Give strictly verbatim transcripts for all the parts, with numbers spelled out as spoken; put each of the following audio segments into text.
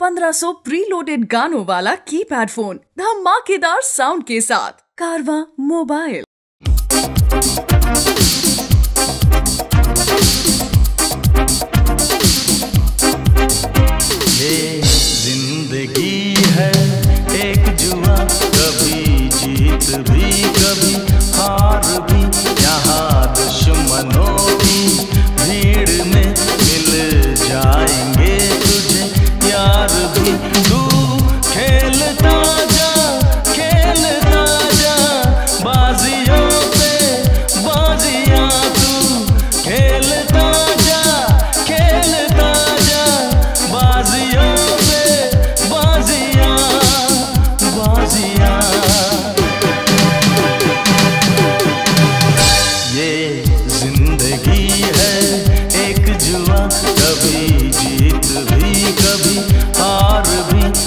पंद्रह सौ प्रीलोडेड गानों वाला कीपैड फोन धमाकेदार साउंड के साथ कारवां मोबाइल। ये जिंदगी है एक जुआ, कभी जीत भी कभी हार भी, यहाँ दुश्मनों की भीड़ में मिल जाएंगे तुझे यार भी। तू खेलता जा खेलता जा बाजियों पे बाजियां, तू खेलता जा खेलता जा बाजियों पे बाजियां बाजियां। ये जिंदगी है एक जुआ, कभी जीत भी कभी हार भी।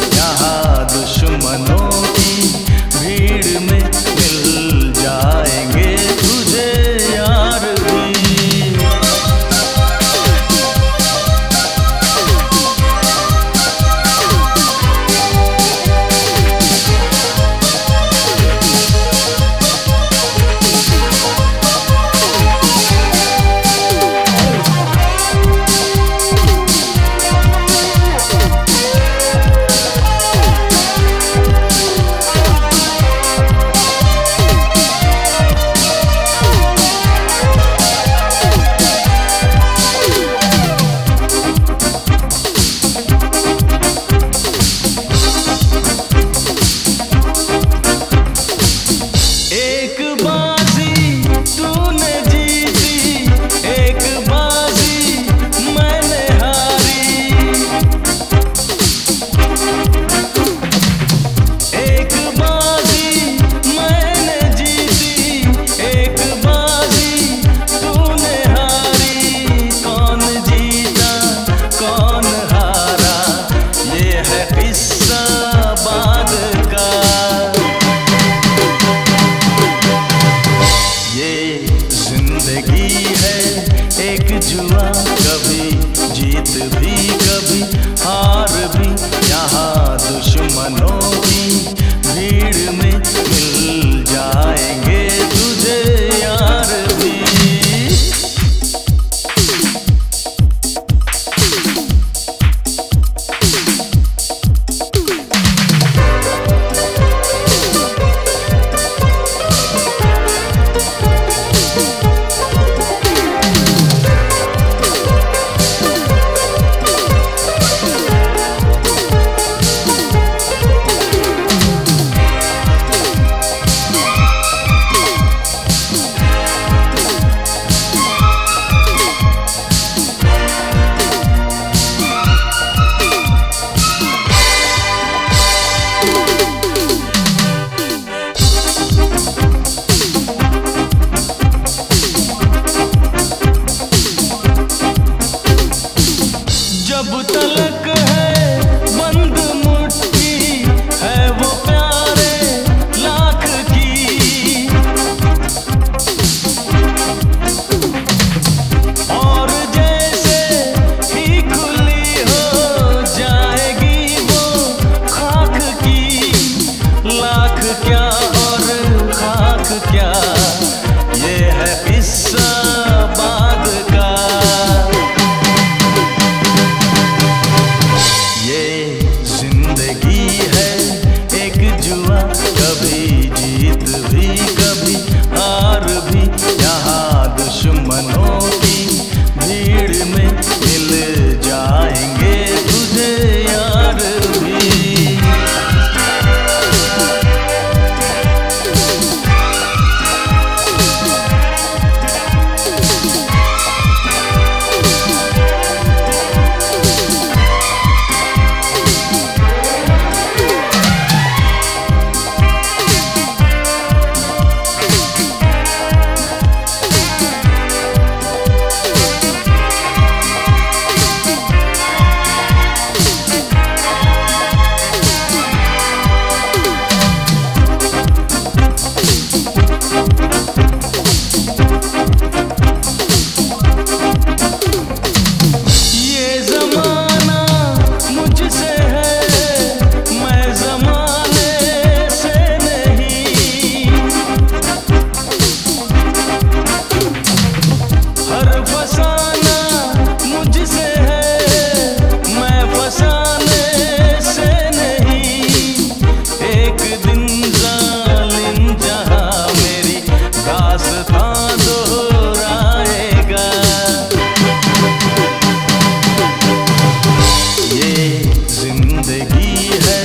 जिंदगी है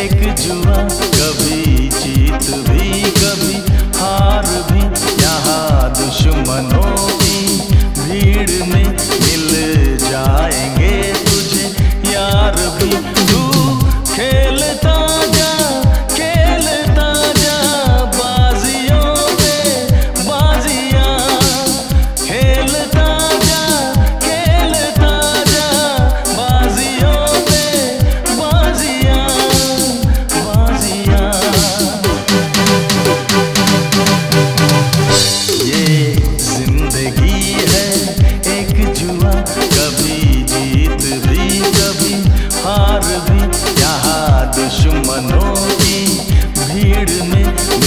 एक जुआ, कभी जीत भी कभी हार भी, यहाँ दुश्मनों की भीड़ में मिल जाएंगे तुझे यार भी। तू खेलता जा खेलता जा बाजियों पे बाजियां, खेलता जा खेलता जा बाजियों पे बाजियां बाजियां। ये जिंदगी है एक जुआ, कभी जीत भी कभी हार भी, यहाँ दुश्मनों की भीड़ में